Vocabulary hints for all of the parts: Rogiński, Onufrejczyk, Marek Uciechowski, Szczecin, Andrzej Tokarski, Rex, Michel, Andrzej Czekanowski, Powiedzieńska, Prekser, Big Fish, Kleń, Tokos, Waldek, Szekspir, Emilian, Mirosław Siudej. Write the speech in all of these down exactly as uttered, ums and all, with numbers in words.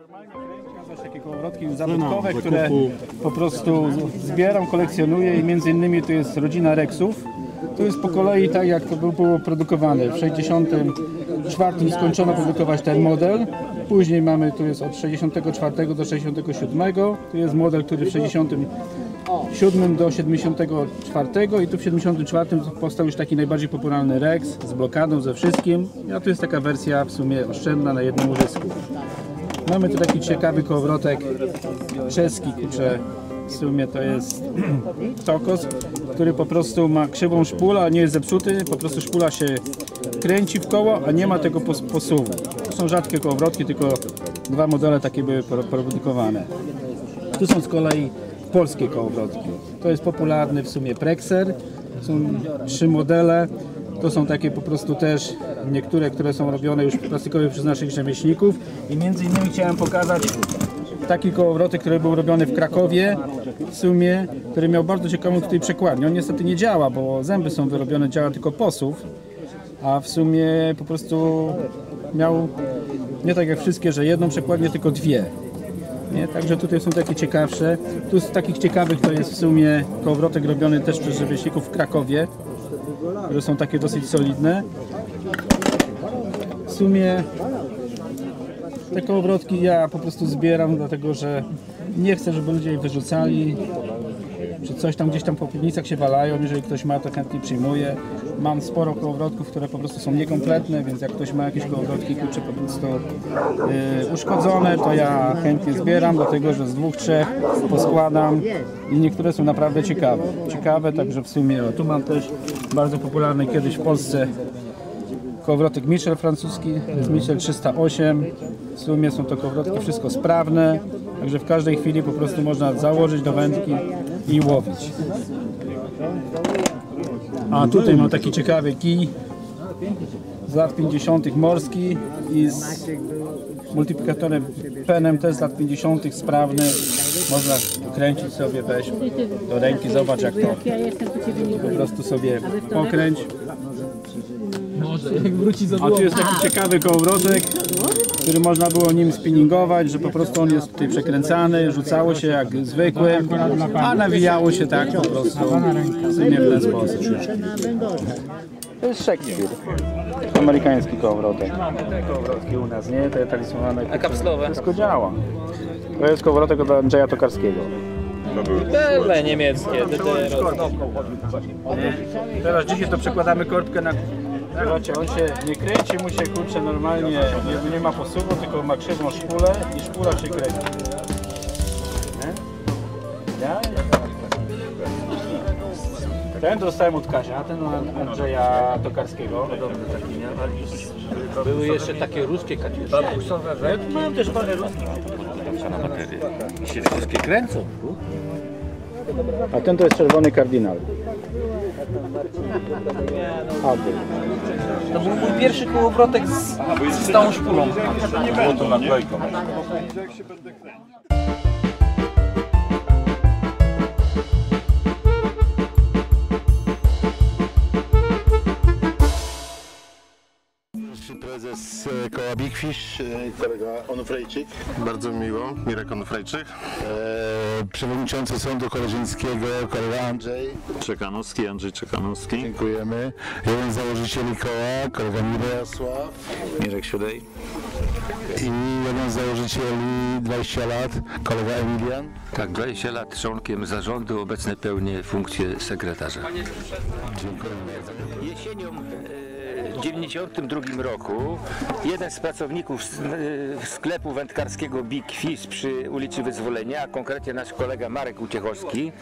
Normalnie kręci takie kołowrotki zabytkowe, które po prostu zbieram, kolekcjonuję i między innymi tu jest rodzina Rexów. To jest po kolei tak, jak to było produkowane. W sześćdziesiątym czwartym skończono produkować ten model. Później mamy, tu jest od sześćdziesiątego czwartego do sześćdziesiątego siódmego. Tu jest model, który w sześćdziesiątym siódmym do siedemdziesiątego czwartego. I tu w siedemdziesiątym czwartym powstał już taki najbardziej popularny Rex z blokadą, ze wszystkim. A tu jest taka wersja w sumie oszczędna na jednym łożysku. Mamy tu taki ciekawy kołowrotek czeski, kurczę. W sumie to jest Tokos, który po prostu ma krzywą szpulę, a nie jest zepsuty, po prostu szpula się kręci w koło, a nie ma tego posuwu. To są rzadkie kołowrotki, tylko dwa modele takie były produkowane. Tu są z kolei polskie kołowrotki. To jest popularny w sumie Prekser, są trzy modele. To są takie po prostu też niektóre, które są robione już plastikowe przez naszych rzemieślników. I między innymi chciałem pokazać taki kołowrotek, który był robiony w Krakowie w sumie, który miał bardzo ciekawą tutaj przekładnię. On niestety nie działa, bo zęby są wyrobione, działa tylko posuw, a w sumie po prostu miał nie tak jak wszystkie, że jedną przekładnię, tylko dwie. Nie? Także tutaj są takie ciekawsze. Tu z takich ciekawych to jest w sumie kołowrotek robiony też przez rzemieślników w Krakowie, które są takie dosyć solidne. W sumie te kołowrotki ja po prostu zbieram, dlatego że nie chcę, żeby ludzie je wyrzucali, czy coś tam gdzieś tam po piwnicach się walają. Jeżeli ktoś ma, to chętnie przyjmuje. Mam sporo kołowrotków, które po prostu są niekompletne, więc jak ktoś ma jakieś kołowrotki, kurczę, po prostu yy, uszkodzone, to ja chętnie zbieram, dlatego że z dwóch, trzech poskładam i niektóre są naprawdę ciekawe. Ciekawe, także w sumie o, tu mam też bardzo popularny kiedyś w Polsce kołowrotek Michel francuski, to jest Michel trzysta osiem. W sumie są to kołowrotki wszystko sprawne, także w każdej chwili po prostu można założyć do wędki i łowić. A tutaj mam taki ciekawy kij z lat pięćdziesiątych morski i z multiplikatorem penem też z lat pięćdziesiątych sprawny. Można kręcić sobie, weź do ręki, zobacz jak to po prostu sobie pokręć. A tu jest taki ciekawy kołowrotek, który można było nim spinningować, że po prostu on jest tutaj przekręcany, rzucało się jak zwykłym, a nawijało się tak po prostu w ten sposób. To jest Szekspir, amerykański kołowrotek. Mamy te kołowrotki u nas, nie? Te talismany. A kapslowe? Wszystko działa. To jest kołowrotek od Andrzeja Tokarskiego. Bele niemieckie. Teraz dzisiaj to przekładamy kortkę na... Zobaczcie, on się nie kręci, mu się kurczę normalnie, nie, nie ma posuwu, tylko ma krzywą szpulę i szpula się kręci. Ten dostałem od Kazia, ten Andrzeja Tokarskiego. Były jeszcze takie ruskie kaciusze. Mam też parę ruskich. I się wszystkie kręcą. A ten to jest czerwony kardynał. To był mój pierwszy kołowrotek z, z stałą szpulą. Złotą naklejką. Prezes koła Big Fish, kolega Onufrejczyk. Bardzo miło, Marek Uciechowski. E, przewodniczący Sądu Koleżeńskiego, kolega Andrzej Czekanowski, Andrzej Czekanowski. Dziękujemy. Jeden z założycieli koła, kolega Mirosław Siudej. I jeden z założycieli dwadzieścia lat, kolega Emilian. Tak, dwadzieścia lat członkiem zarządu, obecnie pełnię funkcję sekretarza. Dziękujemy. Jesienią w tysiąc dziewięćset dziewięćdziesiątym drugim roku jeden z pracowników sklepu wędkarskiego Big Fish przy ulicy Wyzwolenia, a konkretnie nasz kolega Marek Uciechowski,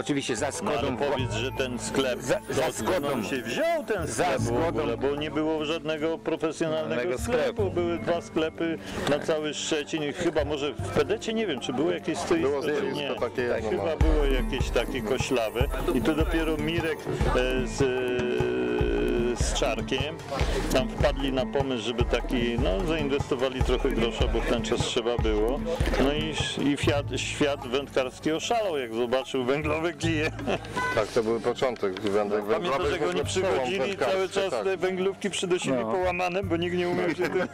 oczywiście za zgodą... No, powiedz, że ten sklep za, za zgodą się wziął ten sklep za w ogóle, bo nie było żadnego profesjonalnego sklepu. sklepu. Były dwa sklepy na cały Szczecin i chyba może w Pedecie, nie wiem, czy było jakieś... Tej było tej, nie, to takie tak, chyba było jakieś takie koślawe i to dopiero Mirek e, z... E, z siatczarkiem. Tam wpadli na pomysł, żeby taki, no zainwestowali trochę grosza, bo w ten czas trzeba było. No i, i fiat, świat wędkarski oszalał, jak zobaczył węglowe kije. Tak, to był początek wędek węglowych. Pamiętam, że go nie przychodzili, cały czas tak. Te węglówki przynosili no. połamane, bo nikt nie umiał się tym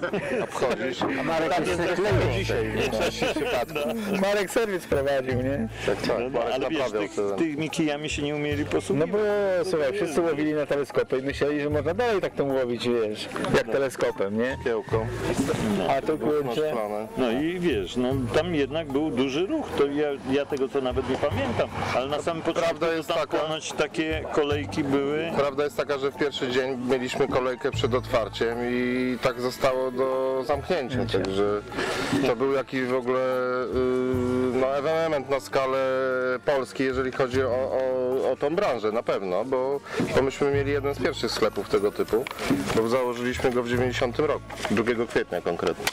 obchodzić. A Marek tak, jest tak, dzisiaj, tak. No. Marek serwis prowadził, nie? Tak, tak, no, Marek ale wiesz, tych, tymi kijami się nie umieli posługiwać. No bo słuchaj, wszyscy łowili na teleskopy i myśleli, że można dalej tak tą łowić, wiesz, jak teleskopem, nie? Kiełką. No, a to kurczę. No i wiesz, no tam jednak był duży ruch, to ja, ja tego to nawet nie pamiętam, ale na samym początku tam taka, ponoć takie kolejki były. Prawda jest taka, że w pierwszy dzień mieliśmy kolejkę przed otwarciem i tak zostało do zamknięcia, Wiecie. Także to był jakiś w ogóle no, ewenement na skalę Polski, jeżeli chodzi o, o, o tą branżę, na pewno, bo, bo myśmy mieli jeden z pierwszych sklepów tego typu, bo założyliśmy go w dziewięćdziesiątym roku, drugiego kwietnia konkretnie.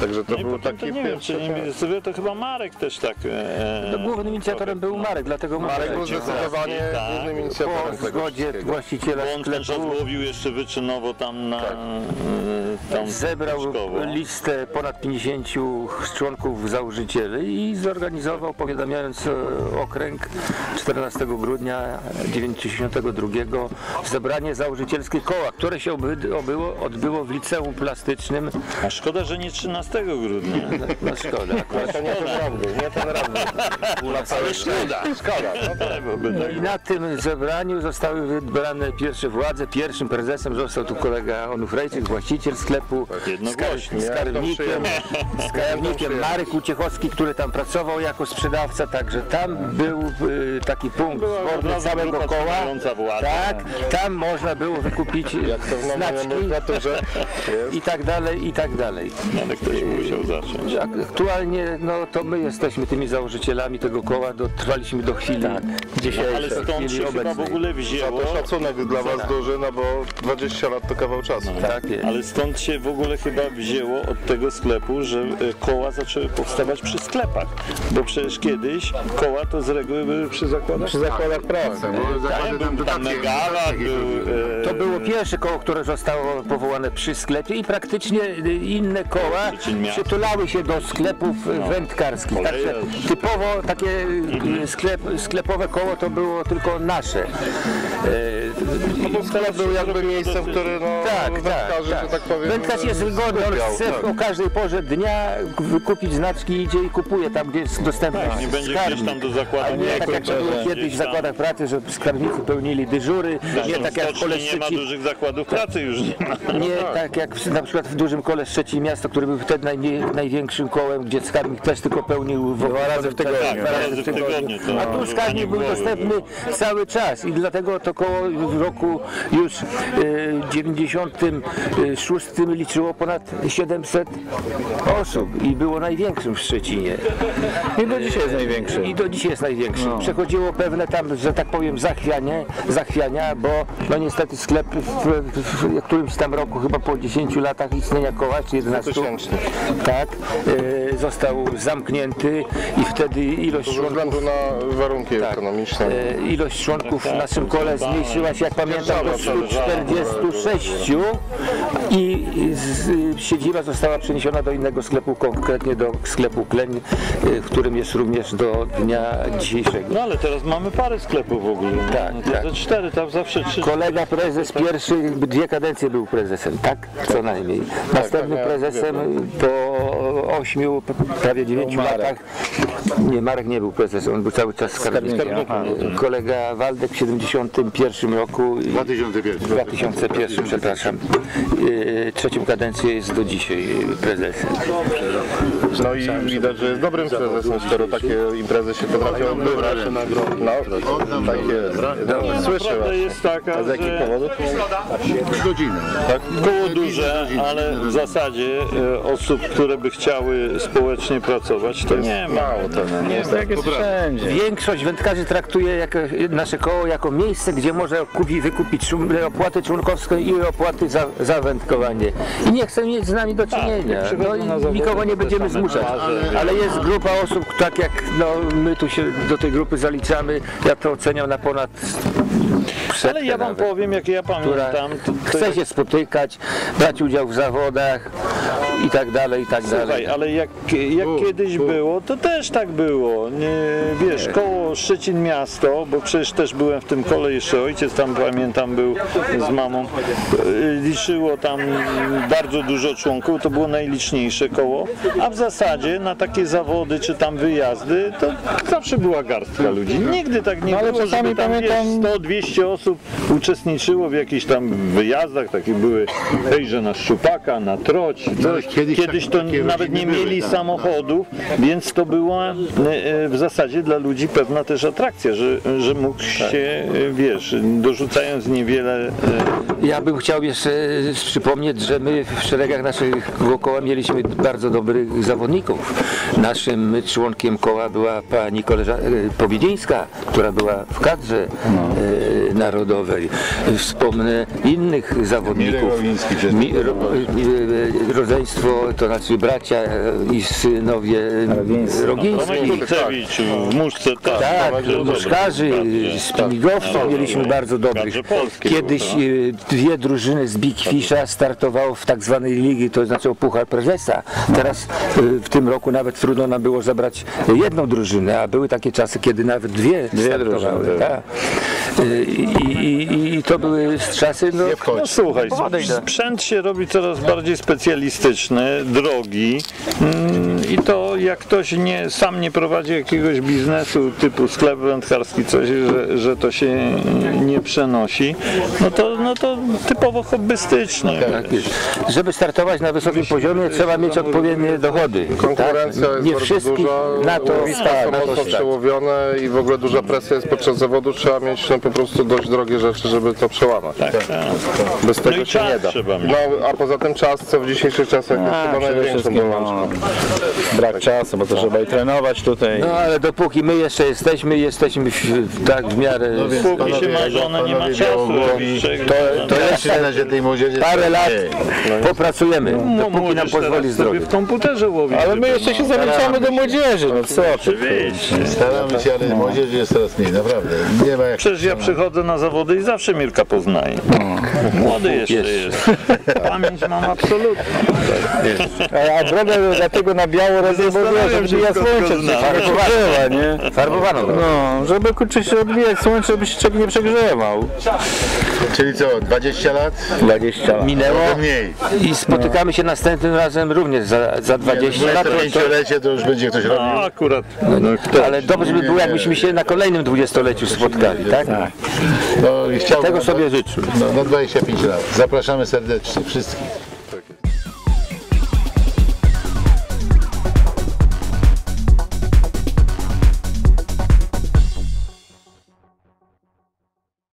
Także to no był taki to nie pierwszy. Wiem, czy nie, to chyba Marek też tak. E, no, głównym inicjatorem był Marek, dlatego Marek był zdecydowanie tak, głównym inicjatorem. Po zgodzie właściciela sklepu. On ten czas łowił jeszcze wyczynowo tam na. Tak. Tam zebrał Puszkowo. Listę ponad pięćdziesięciu członków założycieli i zorganizował, powiadamiając okręg czternastego grudnia dziewięćdziesiątego drugiego zebranie założycielskie koła, które się obyło, odbyło w liceum plastycznym. A szkoda, że nie trzynastego grudnia. No szkoda. To nie ten rabu, nie ten rabu. Ale szkoda. Szkoda. No i na tym zebraniu zostały wybrane pierwsze władze. Pierwszym prezesem został tu kolega Onufrejczyk, właściciel sklepu, z skarbnikiem, skarbnikiem Marek Uciechowski, który tam pracował jako sprzedawca, także tam był y, taki punkt zborny całego koła. Tak, tam można było wykupić znaczki i tak dalej, i tak dalej. Ale ktoś musiał zacząć. Aktualnie no to my jesteśmy tymi założycielami tego koła, dotrwaliśmy do chwili dzisiejszej. Ale stąd się chyba w ogóle wzięło. To szacunek dla was duży, no bo dwadzieścia lat to kawał czasu. No, tak jest. Ale stąd się w ogóle chyba wzięło od tego sklepu, że koła zaczęły powstawać przy sklepach, bo przecież kiedyś koła to z reguły były przy zakładach, przy zakładach pracy. To było pierwsze koło, które zostało powołane przy sklepie i praktycznie inne koła przytulały się do sklepów no. wędkarskich. Także typowo takie sklep, sklepowe koło to było tylko nasze. No bo sklep był jakby miejscem, które no, tak, wędkarzy, tak, tak. Tak powiem, wędkarz jest wygodny, on chce tak. o każdej porze dnia kupić znaczki, idzie i kupuje tam, gdzie jest dostępny tak, nie będzie gdzieś tam do zakładu. Nie, nie tak jak było kiedyś w zakładach pracy, że skarbnicy pełnili dyżury. Zresztą nie tak jak w Kole Szczecin. Nie ma dużych zakładów pracy już. Nie, ma. nie tak. tak jak na przykład w dużym Kole Szczecin miasto, który był wtedy najmniej, największym kołem, gdzie skarbnik też tylko pełnił dwa razy w tygodniu. Tak, dwa razy w tygodniu. A tu skarbnik był dostępny cały czas i dlatego to koło w roku już dziewięćdziesiątym szóstym liczyło ponad siedemset osób i było największym w Szczecinie. I do dzisiaj jest największym. I do dzisiaj jest największym. No. Przechodziło pewne tam, że tak powiem, zachwianie, zachwiania, bo no niestety sklep w, w, w którymś tam roku, chyba po dziesięciu latach istnienia koła, czy jedenastu, tak, e, został zamknięty i wtedy ilość członków... Ze względu na warunki tak, ekonomiczne. E, ilość członków w naszym kole zmniejszyła się, jak pamiętam, do stu czterdziestu sześciu i z, siedziba została przeniesiona do innego sklepu, konkretnie do sklepu Kleń, w którym jest również do dnia dzisiejszego. No ale teraz mamy parę sklepów w ogóle. Tak, no, tak. Ze cztery, tam zawsze trzy. Kolega prezes pierwszy, dwie kadencje był prezesem, tak? Co najmniej. Następnym prezesem po ośmiu, prawie dziewięciu latach. Nie, Marek nie był prezesem, on był cały czas skarbnikiem. Kolega Waldek w siedemdziesiątym pierwszym roku. dwa tysiące pierwszym, przepraszam. Trzecią kadencję jest do dzisiaj prezesem. No i widać, że jest dobrym prezesem, skoro takie imprezy się potrafią odbywać. No, tak jest. Słyszę. Jest taka, z jakich powodów? Godziny. Tak, koło duże, ale w zasadzie osób, które by chciały społecznie pracować, to nie ma. Mało to nie jest tak jest wszędzie. Większość wędkarzy traktuje jako, nasze koło jako miejsce, gdzie może kupić, wykupić opłaty członkowskie i opłaty za, za wędkowanie. I nie chcą mieć z nami do czynienia. A, no i zawody, nikogo nie będziemy zmuszać. Ale, ale jest grupa osób, tak jak no, my tu się do tej grupy zaliczamy, ja to oceniam na ponad Ale ja wam nawet, powiem, jak ja pamiętam. To, to... Chce się spotykać, brać udział w zawodach i tak dalej, i tak Słuchaj, dalej. Ale jak, jak u, kiedyś u. było, to też tak było. Nie, wiesz, nie. koło Szczecin miasto, bo przecież też byłem w tym kole, jeszcze ojciec tam pamiętam był z mamą. Liczyło tam bardzo dużo członków, to było najliczniejsze koło. A w zasadzie na takie zawody czy tam wyjazdy, to zawsze była garstka ludzi. Nigdy tak nie no, było, ale czasami tam pamiętam... sto dwieście osób uczestniczyło w jakichś tam wyjazdach, takie były hejże na szczupaka, na troć, coś. Kiedyś, Kiedyś to nawet nie mieli były, samochodów, tak. Więc to była w zasadzie dla ludzi pewna też atrakcja, że, że mógł się, tak. wiesz, dorzucając niewiele... Ja bym chciał jeszcze przypomnieć, że my w szeregach naszych koła mieliśmy bardzo dobrych zawodników. Naszym członkiem koła była pani Powiedzieńska, która była w kadrze no. narodowej. Wspomnę innych zawodników. Rogiński, Mi, ro, rodzeństwo, to znaczy bracia i synowie Rogińskich. W muszce, tak, tak muszkarzy, z Pimigowców mieliśmy bardzo dobrych. Kiedyś dwie drużyny z Big Fisha startowało w tak zwanej ligi, to znaczy Puchar Prezesa. Teraz w tym roku nawet trudno nam było zabrać jedną drużynę, a były takie czasy, kiedy nawet dwie, dwie startowały. Drużyny, tak. I, i, I to były czasy, no, no słuchaj, sprzęt się robi coraz bardziej specjalistyczny, drogi mm, i to jak ktoś nie, sam nie prowadzi jakiegoś biznesu typu sklep wędkarski, coś, że, że to się nie przenosi, no to, no to typowo hobbystycznie. Tak, żeby startować na wysokim poziomie, trzeba mieć odpowiednie dochody. Konkurencja tak? jest nie bardzo duża, na to, ta, na to są przełowione i w ogóle duża presja jest podczas zawodu, trzeba mieć no, po prostu dość drogie rzeczy, żeby to przełamać. Tak, tak. Bez tego no się nie da. No, a poza tym czas, co w dzisiejszych czasach jest chyba największą bolączką. Brak czasu, bo to trzeba i trenować tutaj. No ale dopóki my jeszcze jesteśmy, jesteśmy w, tak w miarę... No, więc, dopóki panowie, się ma żona, nie ma czasu. To, to jeszcze na tej młodzieży parę lat no, popracujemy, no, dopóki nam pozwoli zdrowie. W komputerze łowi. Ale my jeszcze się zamieszamy do młodzieży, no co? Oczywiście. Staramy się, ale młodzież jest coraz mniej, naprawdę. Nie ma jak Przecież ja przychodzę na zawody i zawsze Mirka poznaję. Młody jeszcze jest. Pamięć mam absolutnie. A drogę dlatego na biało rozejmować, żeby ja słońce farbowało, nie? Farbowano. No, żeby kurczę się odbijać słońce, żeby się czego nie przegrzewał. Czyli co, dwadzieścia lat? dwadzieścia lat. Minęło mniej. I spotykamy no. się następnym razem również za, za dwadzieścia lat. dwudziestolecie to już będzie ktoś robił. No, akurat. No, no, ktoś, ale dobrze by było, jakbyśmy się na kolejnym dwudziestoleciu spotkali, tak? tak. No, i chciałbym, tego sobie życzę. No, no dwadzieścia pięć lat. Zapraszamy serdecznie wszystkich.